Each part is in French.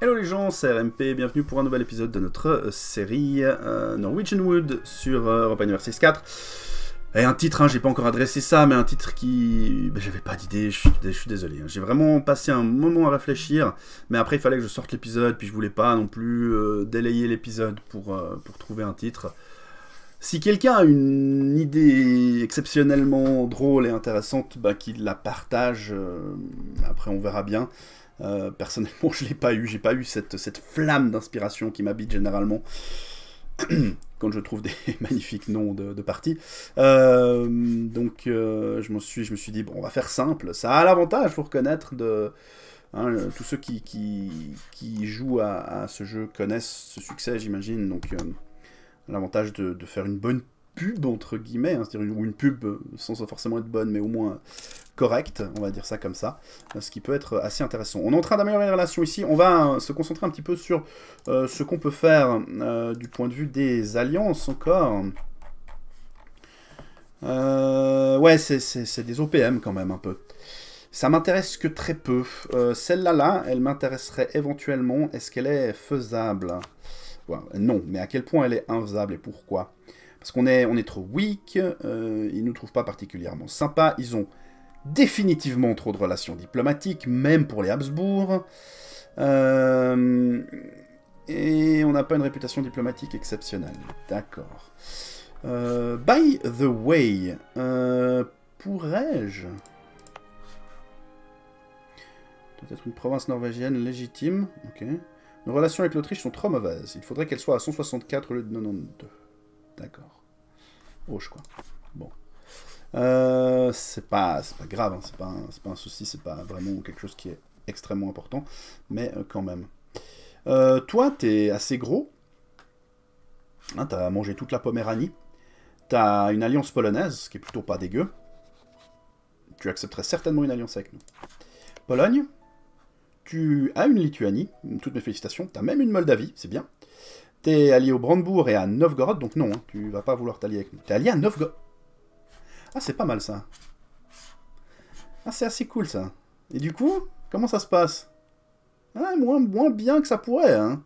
Hello les gens, c'est RMP, bienvenue pour un nouvel épisode de notre série Norwegian Wood sur Europa Universalis IV. Et un titre, j'ai pas encore adressé ça, mais un titre qui... j'avais pas d'idée, je suis désolé. J'ai vraiment passé un moment à réfléchir, mais après il fallait que je sorte l'épisode, puis je voulais pas non plus délayer l'épisode pour trouver un titre. Si quelqu'un a une idée exceptionnellement drôle et intéressante, bah, qu'il la partage, après on verra bien. Personnellement, je l'ai pas eu, j'ai pas eu cette flamme d'inspiration qui m'habite généralement quand je trouve des magnifiques noms de parties. Donc je me suis dit, bon, on va faire simple. Ça a l'avantage, faut reconnaître, de... tous ceux qui jouent à ce jeu connaissent ce succès, j'imagine, donc... l'avantage de faire une bonne pub, entre guillemets, hein, c'est-à-dire une pub sans forcément être bonne, mais au moins correcte, on va dire ça comme ça, ce qui peut être assez intéressant. On est en train d'améliorer les relations ici, on va se concentrer un petit peu sur ce qu'on peut faire du point de vue des alliances encore. Ouais, c'est des OPM quand même un peu. Ça m'intéresse que très peu. Celle-là, elle m'intéresserait éventuellement, est-ce qu'elle est faisable ? Non, mais à quel point elle est infaisable et pourquoi? Parce qu'on est trop weak, ils ne nous trouvent pas particulièrement sympas, ils ont définitivement trop de relations diplomatiques, même pour les Habsbourg, et on n'a pas une réputation diplomatique exceptionnelle, d'accord. By the way, pourrais-je... peut-être une province norvégienne légitime, ok. Nos relations avec l'Autriche sont trop mauvaises. Il faudrait qu'elles soient à 164 au lieu de 92. D'accord. Rouge, quoi. Bon. C'est pas grave, hein. C'est pas un souci, c'est pas vraiment quelque chose qui est extrêmement important. Mais quand même. Toi, t'es assez gros. Hein, t'as mangé toute la Poméranie. T'as une alliance polonaise, ce qui est plutôt pas dégueu. Tu accepterais certainement une alliance avec nous. Pologne? Tu as une Lituanie, toutes mes félicitations. Tu as même une Moldavie, c'est bien. Tu es allié au Brandebourg et à Novgorod, donc non, hein, tu vas pas vouloir t'allier avec nous. Tu es allié à Novgorod. Ah, c'est pas mal, ça. Ah, c'est assez cool, ça. Et du coup, comment ça se passe? Ah, moins bien que ça pourrait, hein.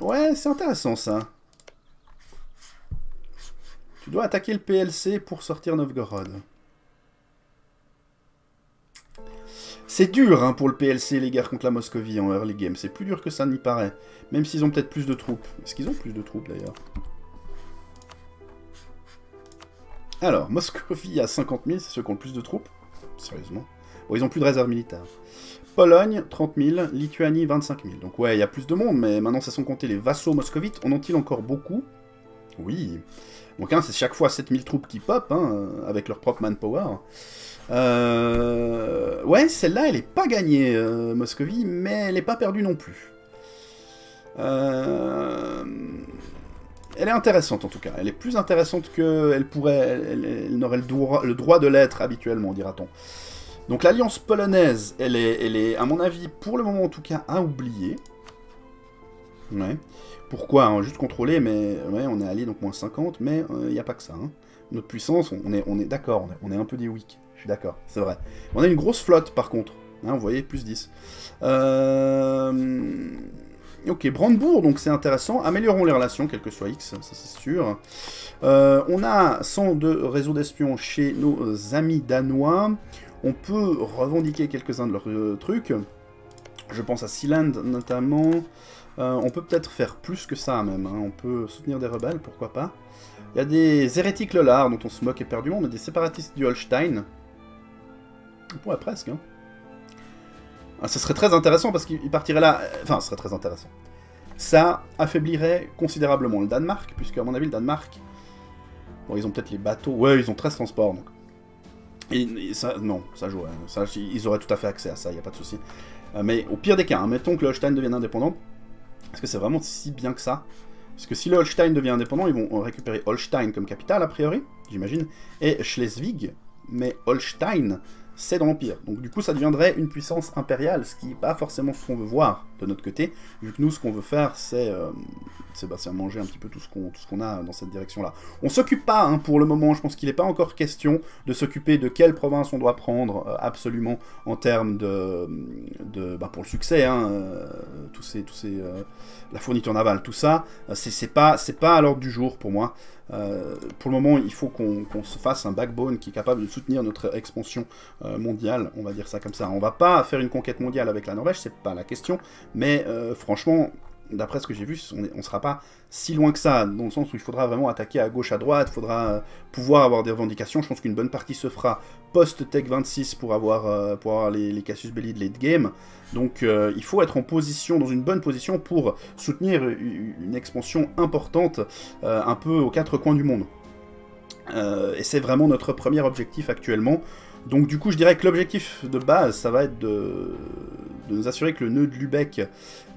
Ouais, c'est intéressant, ça. Tu dois attaquer le PLC pour sortir Novgorod. C'est dur hein, pour le PLC, les guerres contre la Moscovie en early game. C'est plus dur que ça n'y paraît. Même s'ils ont peut-être plus de troupes. Est-ce qu'ils ont plus de troupes, d'ailleurs? Alors, Moscovie à 50 000, c'est ceux qui ont le plus de troupes. Sérieusement. Bon, ils ont plus de réserve militaire. Pologne, 30 000. Lituanie, 25 000. Donc ouais, il y a plus de monde, mais maintenant, ça sont comptés les vassaux moscovites. En ont-ils encore beaucoup? Oui. Donc hein, c'est chaque fois 7 000 troupes qui pop, hein, avec leur propre manpower. Ouais, celle-là, elle est pas gagnée, Moscovie, mais elle n'est pas perdue non plus. Elle est intéressante, en tout cas. Elle est plus intéressante qu'elle pourrait... Elle n'aurait le droit de l'être, habituellement, dira-t-on. Donc, l'alliance polonaise, elle est, à mon avis, pour le moment, en tout cas, à oublier. Ouais. Pourquoi hein, juste contrôler, mais... Ouais, on est allié, donc moins 50, mais il n'y a pas que ça, hein. Notre puissance, on est d'accord, on est un peu des weak. Je suis d'accord, c'est vrai. On a une grosse flotte, par contre. Hein, vous voyez, plus 10. Ok, Brandebourg, donc c'est intéressant. Améliorons les relations, quel que soit X, ça c'est sûr. On a 102 réseaux d'espions chez nos amis danois. On peut revendiquer quelques-uns de leurs trucs. Je pense à Sealand, notamment. On peut-être faire plus que ça, même. Hein. On peut soutenir des rebelles, pourquoi pas. Il y a des hérétiques lollards dont on se moque éperdument, mais des séparatistes du Holstein. On pourrait presque. Hein. Ah, ce serait très intéressant parce qu'il partirait là... Enfin, ce serait très intéressant. Ça affaiblirait considérablement le Danemark, puisque à mon avis, le Danemark... Bon, ils ont peut-être les bateaux... Ouais, ils ont 13 transports, donc... Et ça, non, ça jouerait. Ça, ils auraient tout à fait accès à ça, il n'y a pas de souci. Mais au pire des cas, hein, mettons que le Holstein devienne indépendant. Est-ce que c'est vraiment si bien que ça ? Parce que si le Holstein devient indépendant, ils vont récupérer Holstein comme capitale, a priori, j'imagine, et Schleswig, mais Holstein, c'est dans l'Empire. Donc du coup, ça deviendrait une puissance impériale, ce qui n'est pas forcément ce qu'on veut voir de notre côté, vu que nous, ce qu'on veut faire, c'est c'est à manger un petit peu tout ce qu'on a dans cette direction-là. On s'occupe pas, hein, pour le moment, je pense qu'il n'est pas encore question de s'occuper de quelle province on doit prendre absolument en termes de, pour le succès, hein, la fourniture navale, tout ça, c'est pas à l'ordre du jour pour moi. Pour le moment, il faut qu'on se fasse un backbone qui est capable de soutenir notre expansion mondiale, on va dire ça comme ça. On va pas faire une conquête mondiale avec la Norvège, c'est pas la question, mais franchement, d'après ce que j'ai vu, on sera pas si loin que ça, dans le sens où il faudra vraiment attaquer à gauche, à droite, il faudra pouvoir avoir des revendications. Je pense qu'une bonne partie se fera post-Tech 26 pour avoir les casus belli de late game. Donc il faut être en position, dans une bonne position pour soutenir une expansion importante un peu aux quatre coins du monde. Et c'est vraiment notre premier objectif actuellement. Donc du coup je dirais que l'objectif de base, ça va être de nous assurer que le nœud de Lübeck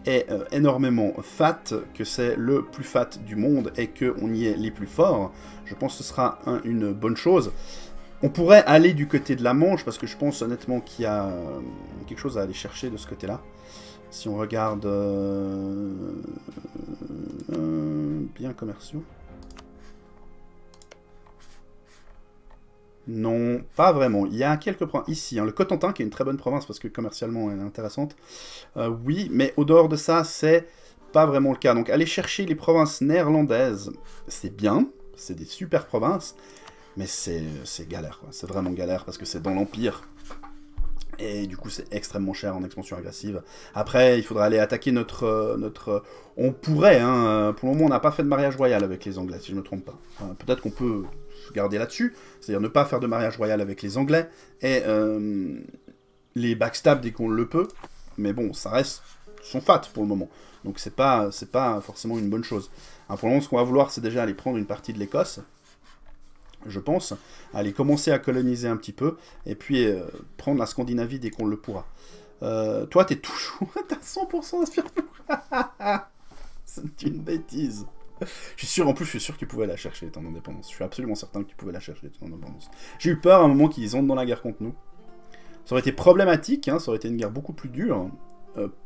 est énormément fat, que c'est le plus fat du monde et qu'on y est les plus forts. Je pense que ce sera une bonne chose. On pourrait aller du côté de la Manche parce que je pense honnêtement qu'il y a quelque chose à aller chercher de ce côté-là. Si on regarde biens commerciaux. Non, pas vraiment. Il y a quelques points ici. Hein, le Cotentin, qui est une très bonne province, parce que commercialement, elle est intéressante. Oui, mais au dehors de ça, c'est pas vraiment le cas. Donc, aller chercher les provinces néerlandaises, c'est bien. C'est des super provinces. Mais c'est galère, quoi. C'est vraiment galère, parce que c'est dans l'Empire. Et du coup, c'est extrêmement cher en expansion agressive. Après, il faudra aller attaquer notre... On pourrait, hein, pour le moment, on n'a pas fait de mariage royal avec les Anglais, si je ne me trompe pas. Enfin, peut-être qu'on peut se garder là-dessus, c'est-à-dire ne pas faire de mariage royal avec les Anglais, et les backstab dès qu'on le peut. Mais bon, ça reste... sont fat pour le moment. Donc c'est pas forcément une bonne chose. Hein, pour le moment, ce qu'on va vouloir, c'est déjà aller prendre une partie de l'Écosse, je pense, aller commencer à coloniser un petit peu, et puis prendre la Scandinavie dès qu'on le pourra. Toi, t'es toujours... T'as 100% d'inspiration. C'est une bêtise. Je suis sûr, en plus, je suis sûr que tu pouvais la chercher, ton indépendance. Je suis absolument certain que tu pouvais la chercher, ton indépendance. J'ai eu peur à un moment qu'ils entrent dans la guerre contre nous. Ça aurait été problématique, hein, ça aurait été une guerre beaucoup plus dure.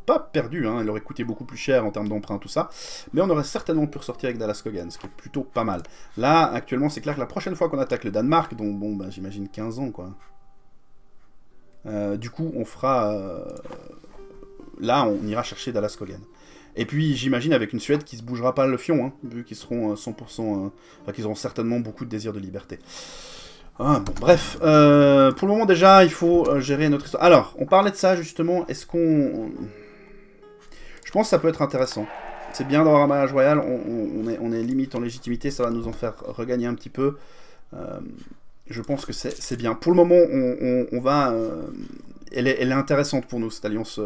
Pas perdue, hein, elle aurait coûté beaucoup plus cher en termes d'emprunt, tout ça, mais on aurait certainement pu ressortir avec Dalaskogen, ce qui est plutôt pas mal. Là, actuellement, c'est clair que la prochaine fois qu'on attaque le Danemark, donc bon, bah, j'imagine 15 ans, quoi. Du coup, on fera... Là, on ira chercher Dalaskogen. Et puis, j'imagine avec une Suède qui se bougera pas le fion, hein, vu qu'ils seront 100%... Enfin, qu'ils auront certainement beaucoup de désir de liberté. Ah, bon, bref, pour le moment déjà, il faut gérer notre histoire. Alors, on parlait de ça justement, est-ce qu'on... Je pense que ça peut être intéressant. C'est bien d'avoir un mariage royal, on est limite en légitimité, ça va nous en faire regagner un petit peu. Je pense que c'est bien. Pour le moment, on va... elle est intéressante pour nous, cette alliance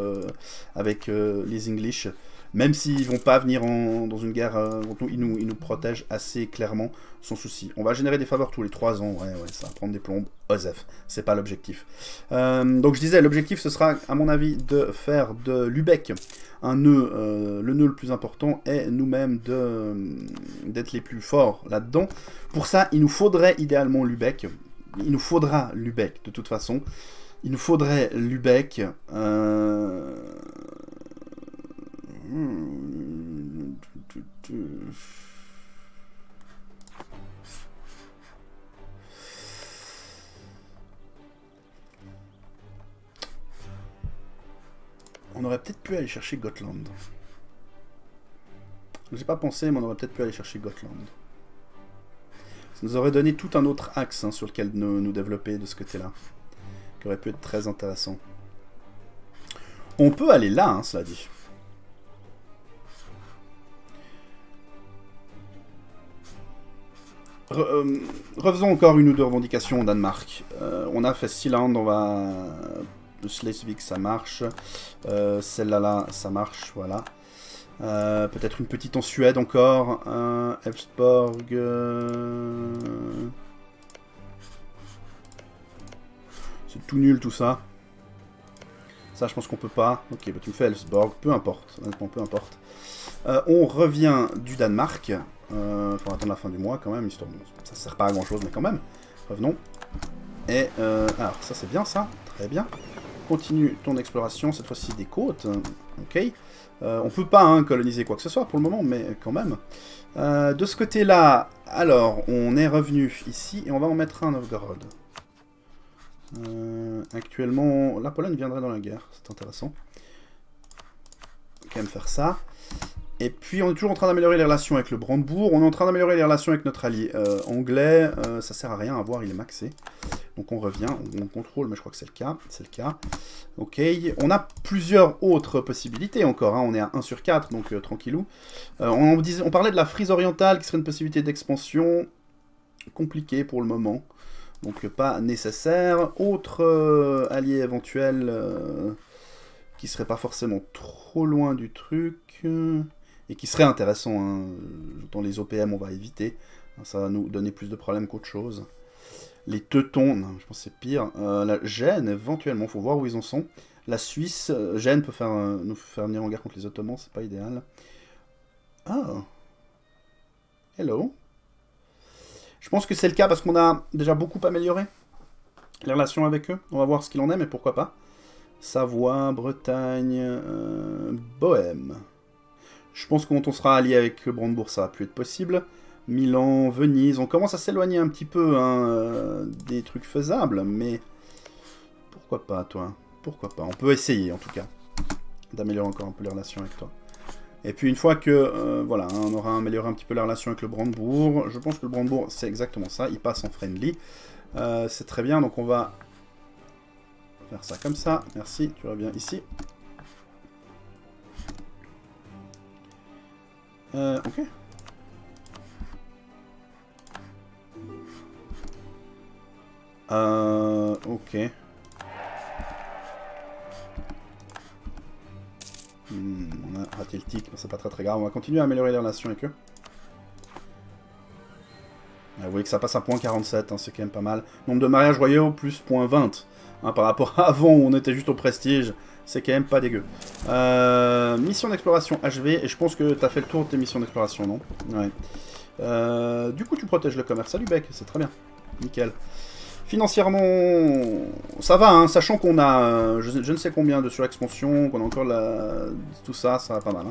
avec les English. Même s'ils vont pas venir dans une guerre contre nous, ils nous protègent assez clairement, sans souci. On va générer des faveurs tous les 3 ans, ouais, ça va prendre des plombes, OZEF, c'est pas l'objectif. Donc je disais, l'objectif ce sera, à mon avis, de faire de Lübeck un nœud, le nœud le plus important, et nous-mêmes d'être les plus forts là-dedans. Pour ça, il nous faudrait idéalement Lübeck, il nous faudra Lübeck de toute façon, il nous faudrait Lübeck... On aurait peut-être pu aller chercher Gotland. J'ai pas pensé, mais on aurait peut-être pu aller chercher Gotland. Ça nous aurait donné tout un autre axe, hein, sur lequel nous développer de ce côté-là, qui aurait pu être très intéressant. On peut aller là, hein, cela dit. Refaisons encore une ou deux revendications au Danemark. On a fait Sealand, on va... Schleswig, ça marche. Celle-là, ça marche, voilà. Peut-être une petite en Suède encore. Elfsborg... C'est tout nul tout ça. Ça, je pense qu'on peut pas. Ok, bah tu me fais Elfsborg, peu importe. Honnêtement, peu importe. On revient du Danemark. Faut attendre la fin du mois quand même, histoire de... Ça sert pas à grand chose, mais quand même. Revenons. Et alors ça c'est bien ça, très bien. continue ton exploration, cette fois-ci des côtes. Ok. On peut pas coloniser quoi que ce soit pour le moment, mais quand même. De ce côté-là, alors, on est revenu ici et on va en mettre un à Novgorod. Actuellement, la Pologne viendrait dans la guerre, c'est intéressant. On va quand même faire ça. Et puis, on est toujours en train d'améliorer les relations avec le Brandebourg. On est en train d'améliorer les relations avec notre allié anglais. Ça sert à rien à voir, il est maxé. Donc, on revient, on contrôle, mais je crois que c'est le cas. C'est le cas. Ok. On a plusieurs autres possibilités encore. On est à 1 sur 4, donc tranquillou. On parlait de la Frise orientale, qui serait une possibilité d'expansion compliquée pour le moment. Donc, pas nécessaire. Autre allié éventuel qui serait pas forcément trop loin du truc... Et qui serait intéressant, dans les OPM on va éviter, ça va nous donner plus de problèmes qu'autre chose. Les Teutons, je pense que c'est pire. La Gêne éventuellement, il faut voir où ils en sont. La Suisse, Gêne peut faire, nous faire venir en guerre contre les Ottomans, c'est pas idéal. Ah, hello. Je pense que c'est le cas parce qu'on a déjà beaucoup amélioré les relations avec eux, on va voir ce qu'il en est mais pourquoi pas. Savoie, Bretagne, Bohème. Je pense que quand on sera allié avec Brandebourg, ça va plus être possible. Milan, Venise, on commence à s'éloigner un petit peu des trucs faisables, mais pourquoi pas, toi? Pourquoi pas? On peut essayer, en tout cas, d'améliorer encore un peu les relations avec toi. Et puis, une fois que, voilà, on aura amélioré un petit peu la relation avec le Brandebourg, je pense que le Brandebourg, c'est exactement ça, il passe en friendly. C'est très bien, donc on va faire ça comme ça. Merci, tu reviens ici. Ok. Ok. On a raté le tic, mais c'est pas très grave. On va continuer à améliorer les relations avec eux. Vous voyez que ça passe à 0.47, c'est quand même pas mal. Nombre de mariages royaux plus 0.20. Par rapport à avant où on était juste au prestige, c'est quand même pas dégueu. Mission d'exploration HV, et je pense que t'as fait le tour de tes missions d'exploration, non? Ouais. Du coup, tu protèges le commerce à Lübeck, c'est très bien. Nickel. Financièrement, ça va, sachant qu'on a je ne sais combien de surexpansion, qu'on a encore tout ça, ça va pas mal.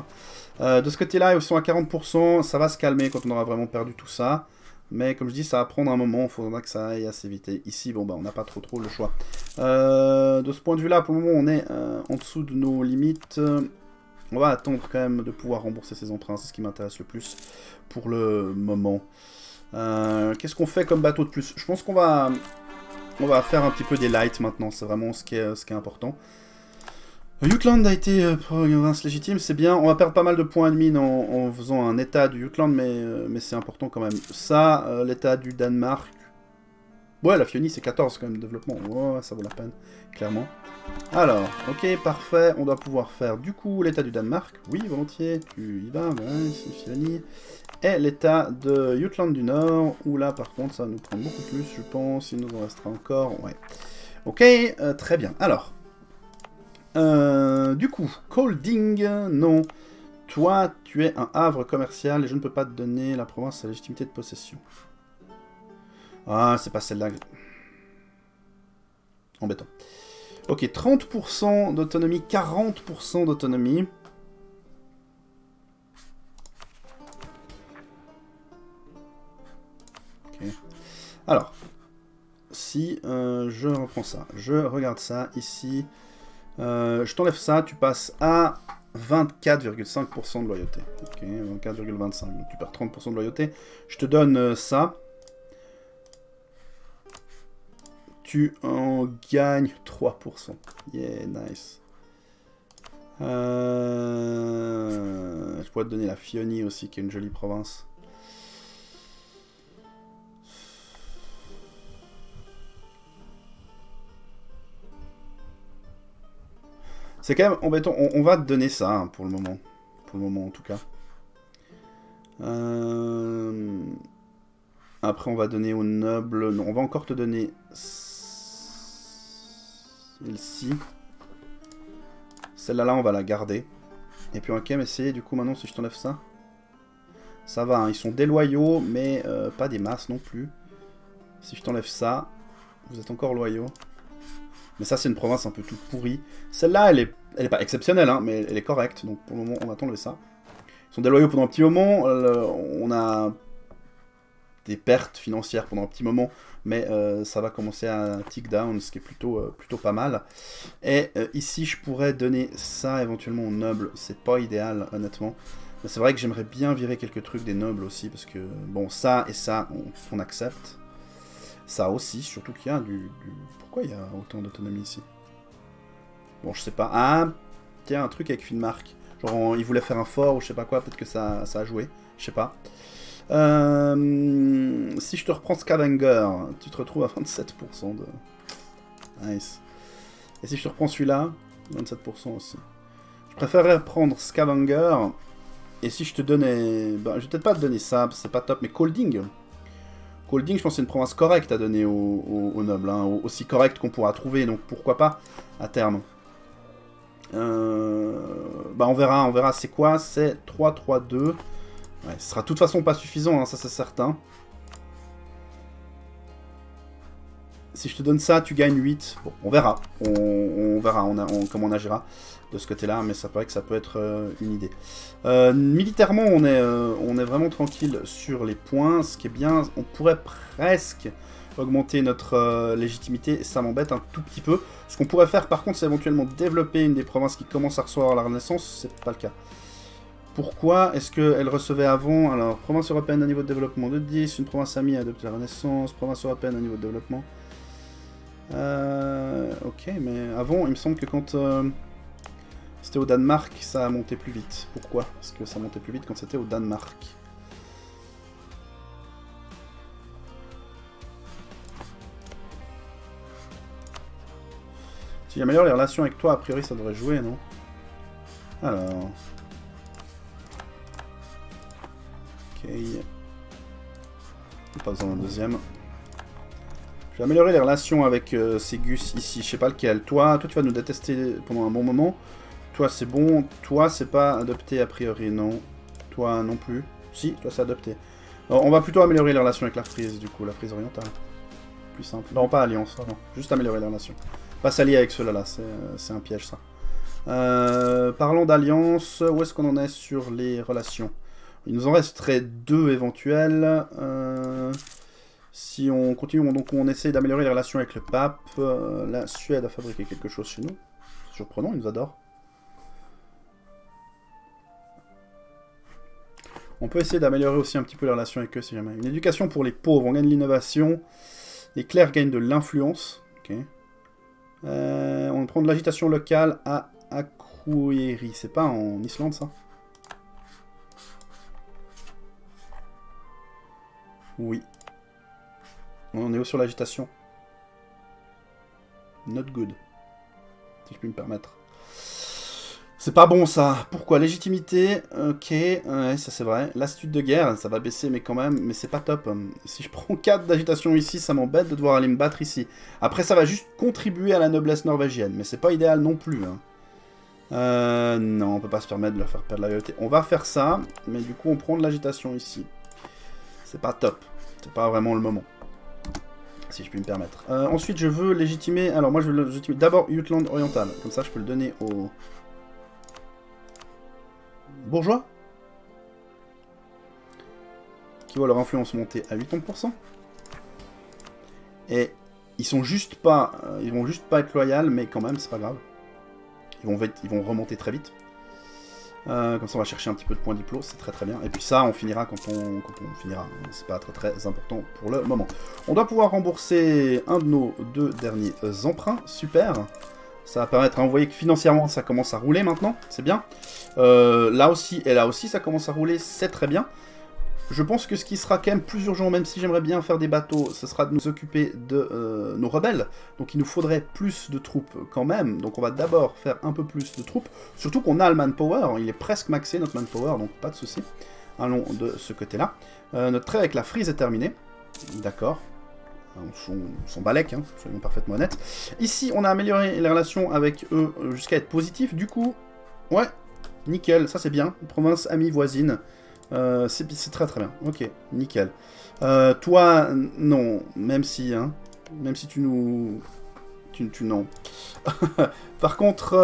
De ce côté-là, ils sont à 40%, ça va se calmer quand on aura vraiment perdu tout ça. Mais comme je dis, ça va prendre un moment, il faudra que ça aille assez vite. Et ici, bon bah on n'a pas trop le choix. De ce point de vue-là, pour le moment, on est en dessous de nos limites. On va attendre quand même de pouvoir rembourser ces emprunts, c'est ce qui m'intéresse le plus pour le moment. Qu'est-ce qu'on fait comme bateau de plus? Je pense qu'on va, faire un petit peu des lights maintenant, c'est vraiment ce qui est important. Jutland a été province légitime, c'est bien. On va perdre pas mal de points admin en faisant un état du Jutland, mais c'est important quand même. Ça, l'état du Danemark. Ouais, la Fionie, c'est 14 quand même, développement. Ouais, ça vaut la peine, clairement. Alors, ok, parfait. On doit pouvoir faire du coup l'état du Danemark. Oui, volontiers, tu y vas, ouais, c'est Fionie. Et l'état de Jutland du Nord, où là, par contre, ça va nous prendre beaucoup plus, je pense. Il nous en restera encore, ouais. Ok, très bien. Alors... du coup, Colding, non. Toi, tu es un havre commercial et je ne peux pas te donner la province à légitimité de possession. Ah, c'est pas celle-là. Embêtant. Ok, 30% d'autonomie, 40% d'autonomie. Ok. Alors, si je reprends ça, je regarde ça ici... je t'enlève ça, tu passes à 24,5% de loyauté. Ok, 24,25. Donc tu perds 30% de loyauté. Je te donne ça. Tu en gagnes 3%. Yeah, nice. Je pourrais te donner la Fionie aussi, qui est une jolie province. C'est quand même embêtant, on va te donner ça pour le moment. Pour le moment en tout cas. Après on va donner aux nobles. Non, on va encore te donner celle-ci. Celle-là on va la garder. Et puis on va quand même essayer du coup maintenant si je t'enlève ça. Ça va, ils sont déloyaux, mais pas des masses non plus. Si je t'enlève ça, vous êtes encore loyaux. Mais ça, c'est une province un peu toute pourrie. Celle-là, elle est pas exceptionnelle, hein, mais elle est correcte. Donc pour le moment, on attend le ça. Ils sont déloyaux pendant un petit moment. On a des pertes financières pendant un petit moment. Mais ça va commencer à tick down, ce qui est plutôt pas mal. Et ici, je pourrais donner ça éventuellement aux nobles. C'est pas idéal, honnêtement. Mais c'est vrai que j'aimerais bien virer quelques trucs des nobles aussi. Parce que, bon, ça et ça, on accepte. Ça aussi, surtout qu'il y a du... Pourquoi il y a autant d'autonomie ici? Bon, je sais pas. Ah, il y a un truc avec Finnmark. Genre, ils voulaient faire un fort ou je sais pas quoi. Peut-être que ça a joué. Je sais pas. Si je te reprends Scavenger, tu te retrouves à 27% de... Nice. Et si je te reprends celui-là, 27% aussi. Je préférerais prendre Scavenger. Et si je te donnais... Ben, je vais peut-être pas te donner ça, c'est pas top, mais Colding. Colding, je pense que c'est une province correcte à donner aux nobles, hein, aussi correcte qu'on pourra trouver, donc pourquoi pas, à terme. Bah on verra c'est quoi, c'est 3-3-2. Ouais, ce sera de toute façon pas suffisant, hein, ça c'est certain. Si je te donne ça, tu gagnes 8. Bon, on verra, on verra comment on agira de ce côté-là, mais ça paraît que ça peut être une idée. Militairement, on est vraiment tranquille sur les points, ce qui est bien. On pourrait presque augmenter notre légitimité, ça m'embête un tout petit peu. Ce qu'on pourrait faire, par contre, c'est éventuellement développer une des provinces qui commence à recevoir la Renaissance, c'est pas le cas. Pourquoi est-ce qu'elle recevait avant? Alors, province européenne à niveau de développement de 10, une province amie adopte la Renaissance, province européenne à niveau de développement... ok, mais avant, il me semble que quand... c'était au Danemark, ça a monté plus vite. Pourquoi? Parce que ça montait plus vite quand c'était au Danemark. Si j'améliore les relations avec toi, a priori ça devrait jouer, non? Alors... Ok... Pas besoin d'un deuxième. Je vais améliorer les relations avec Ségus ici, je sais pas lequel. Toi tu vas nous détester pendant un bon moment. Toi c'est bon, toi c'est pas adopté a priori, non. Toi non plus. Si, toi c'est adopté. Alors, on va plutôt améliorer les relations avec la Frise, du coup, la Frise orientale. Plus simple. Non, pas alliance, non. Juste améliorer les relations. Pas s'allier avec ceux-là, c'est un piège ça. Parlons d'alliance, où est-ce qu'on en est sur les relations? Il nous en resterait deux éventuels. Si on continue, donc on essaie d'améliorer les relations avec le pape. La Suède a fabriqué quelque chose chez nous. Surprenant, il nous adore. On peut essayer d'améliorer aussi un petit peu les relations avec eux si jamais. Une éducation pour les pauvres, on gagne l'innovation. Les clercs gagnent de l'influence. Okay. On prend de l'agitation locale à Akureyri. C'est pas en Islande ça? Oui. On est où sur l'agitation? Not good. Si je puis me permettre. C'est pas bon ça. Pourquoi? Légitimité. Ok, ouais, ça c'est vrai. L'astuce de guerre, ça va baisser mais quand même. Mais c'est pas top. Si je prends 4 d'agitation ici, ça m'embête de devoir aller me battre ici. Après ça va juste contribuer à la noblesse norvégienne. Mais c'est pas idéal non plus. Hein. Non, on peut pas se permettre de leur faire perdre la loyauté. On va faire ça. Mais du coup on prend de l'agitation ici. C'est pas top. C'est pas vraiment le moment. Si je puis me permettre. Ensuite, je veux légitimer... Alors, moi, je veux légitimer d'abord Jutland oriental. Comme ça, je peux le donner aux... bourgeois. Qui voient leur influence monter à 80%. Et ils sont juste pas... ils vont juste pas être loyaux, mais quand même, c'est pas grave. Ils vont remonter très vite. Comme ça, on va chercher un petit peu de points diplôme, c'est très très bien. Et puis ça, on finira quand on finira. C'est pas très très important pour le moment. On doit pouvoir rembourser un de nos 2 derniers emprunts. Super. Ça va permettre, hein, vous voyez que financièrement, ça commence à rouler maintenant. C'est bien. Là aussi et là aussi, ça commence à rouler. C'est très bien. Je pense que ce qui sera quand même plus urgent, même si j'aimerais bien faire des bateaux, ce sera de nous occuper de nos rebelles. Donc il nous faudrait plus de troupes quand même. Donc on va d'abord faire un peu plus de troupes. Surtout qu'on a le manpower. Il est presque maxé notre manpower, donc pas de souci. Allons de ce côté-là. Notre trait avec la Frise est terminé. D'accord. On s'en balèque, hein, soyons parfaitement honnêtes. Ici, on a amélioré les relations avec eux jusqu'à être positif. Du coup, ouais, nickel, ça c'est bien. Province amie voisine. C'est très très bien, ok, nickel. Toi, non, même si tu nous tu non. Par contre,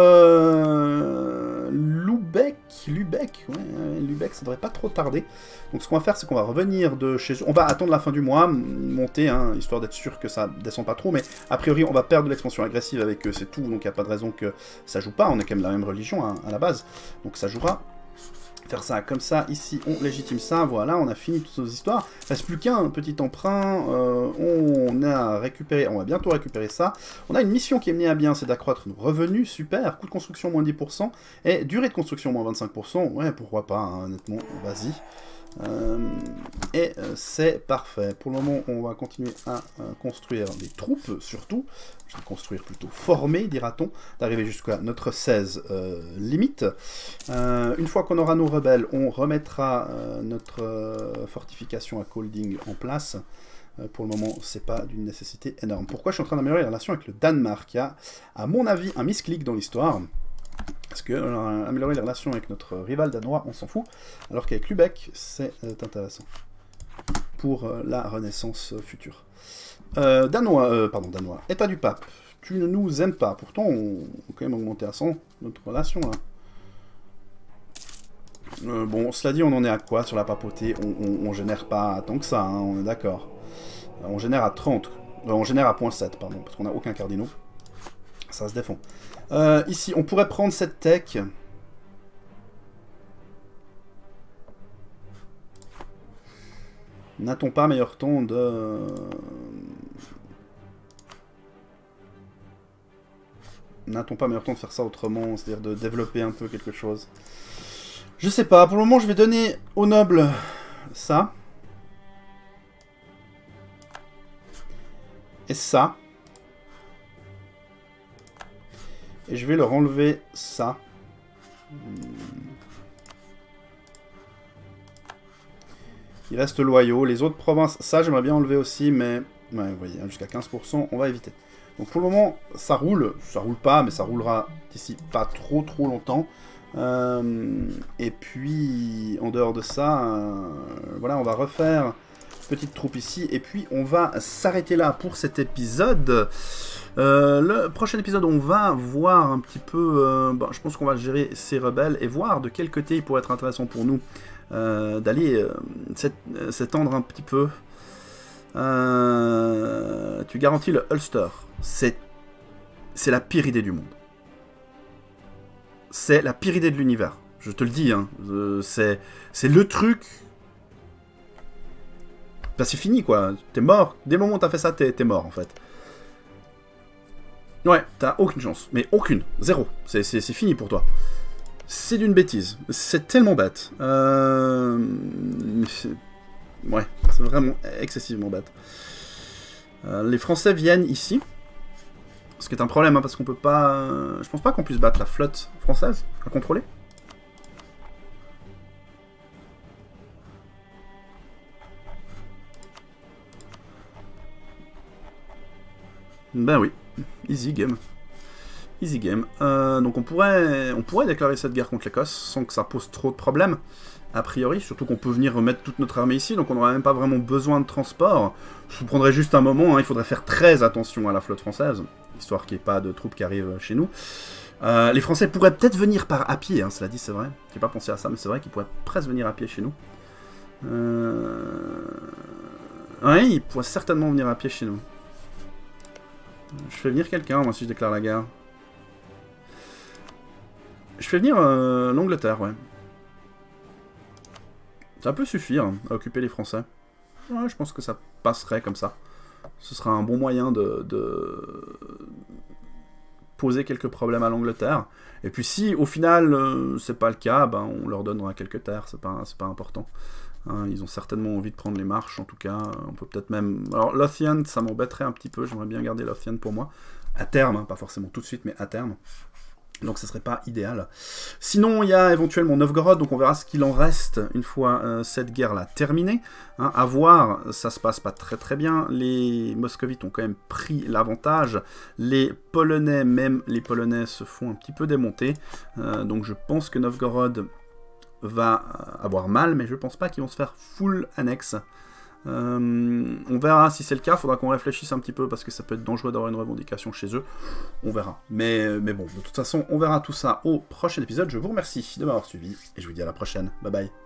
Lübeck, ça devrait pas trop tarder. Donc ce qu'on va faire, c'est qu'on va revenir de chez eux. On va attendre la fin du mois, monter, hein, histoire d'être sûr que ça descend pas trop. Mais a priori, on va perdre de l'expansion agressive avec eux, c'est tout. Donc il n'y a pas de raison que ça joue pas. On est quand même la même religion hein, à la base. Donc ça jouera. Faire ça comme ça, ici on légitime ça, voilà, on a fini toutes nos histoires. Il ne reste plus qu'un petit emprunt, on a récupéré, on va bientôt récupérer ça. On a une mission qui est menée à bien, c'est d'accroître nos revenus, super, coût de construction moins 10%, et durée de construction moins 25%, ouais, pourquoi pas, hein, honnêtement, vas-y. C'est parfait. Pour le moment, on va continuer à construire des troupes, surtout. Je vais construire plutôt former, dira-t-on, d'arriver jusqu'à notre 16 limite. Une fois qu'on aura nos rebelles, on remettra notre fortification à Colding en place. Pour le moment, c'est pas d'une nécessité énorme. Pourquoi je suis en train d'améliorer les relations avec le Danemark? Il y a, à mon avis, un misclick dans l'histoire. Parce que améliorer les relations avec notre rival danois, on s'en fout. Alors qu'avec Lübeck, c'est intéressant. Pour la renaissance future. Pardon, Danois. État du pape. Tu ne nous aimes pas. Pourtant, on a quand même augmenté à 100 notre relation, là. Bon, cela dit, on en est à quoi sur la papauté? On génère pas tant que ça, hein, on est d'accord. On génère à 30. On génère à 0.7, pardon, parce qu'on n'a aucun cardinaux. Ça se défend. Ici, on pourrait prendre cette tech. N'a-t-on pas meilleur temps de... N'a-t-on pas meilleur temps de faire ça autrement, c'est-à-dire de développer un peu quelque chose? Je sais pas, pour le moment, je vais donner aux nobles ça. Et ça. Et je vais leur enlever ça. Il reste loyaux. Les autres provinces, ça j'aimerais bien enlever aussi, mais... Ouais, vous voyez, jusqu'à 15%, on va éviter. Donc pour le moment, ça roule. Ça roule pas, mais ça roulera d'ici pas trop longtemps. Et puis, en dehors de ça, voilà, on va refaire... Petite troupe ici, et puis on va s'arrêter là pour cet épisode. Le prochain épisode, on va voir un petit peu... bon, je pense qu'on va gérer ces rebelles et voir de quel côté il pourrait être intéressant pour nous d'aller s'étendre un petit peu. Tu garantis le Ulster. C'est la pire idée du monde. C'est la pire idée de l'univers. Je te le dis, hein. C'est le truc... Bah c'est fini quoi, t'es mort. Dès le moment où t'as fait ça, t'es mort en fait. Ouais, t'as aucune chance, mais aucune, zéro. C'est fini pour toi. C'est d'une bêtise, c'est tellement bête. Ouais, c'est vraiment excessivement bête. Les Français viennent ici. Ce qui est un problème, hein, parce qu'on peut pas... Je pense pas qu'on puisse battre la flotte française à contrôler. Ben oui, easy game. Easy game. Donc on pourrait déclarer cette guerre contre l'Écosse sans que ça pose trop de problèmes, a priori. Surtout qu'on peut venir remettre toute notre armée ici, donc on n'aura même pas vraiment besoin de transport. Je vous prendrai juste un moment, hein, il faudrait faire très attention à la flotte française, histoire qu'il n'y ait pas de troupes qui arrivent chez nous. Les Français pourraient peut-être venir à pied, hein, cela dit, c'est vrai. J'ai pas pensé à ça, mais c'est vrai qu'ils pourraient presque venir à pied chez nous. Ouais, ils pourraient certainement venir à pied chez nous. Je fais venir quelqu'un, moi, si je déclare la guerre. Je fais venir l'Angleterre, ouais. Ça peut suffire à occuper les Français. Ouais, je pense que ça passerait comme ça. Ce sera un bon moyen de poser quelques problèmes à l'Angleterre. Et puis si, au final, c'est pas le cas, ben, on leur donnera quelques terres, c'est pas important. Hein, ils ont certainement envie de prendre les marches, en tout cas, on peut peut-être même... Alors, Lothian, ça m'embêterait un petit peu, j'aimerais bien garder Lothian pour moi, à terme, hein, pas forcément tout de suite, mais à terme, donc ce serait pas idéal. Sinon, il y a éventuellement Novgorod, donc on verra ce qu'il en reste une fois cette guerre-là terminée. Hein, à voir, ça se passe pas très bien, les moscovites ont quand même pris l'avantage, les Polonais, même les Polonais se font un petit peu démonter, donc je pense que Novgorod... va avoir mal, mais je pense pas qu'ils vont se faire full annexe. On verra si c'est le cas, faudra qu'on réfléchisse un petit peu parce que ça peut être dangereux d'avoir une revendication chez eux. On verra. Mais bon, de toute façon, on verra tout ça au prochain épisode. Je vous remercie de m'avoir suivi et je vous dis à la prochaine. Bye bye.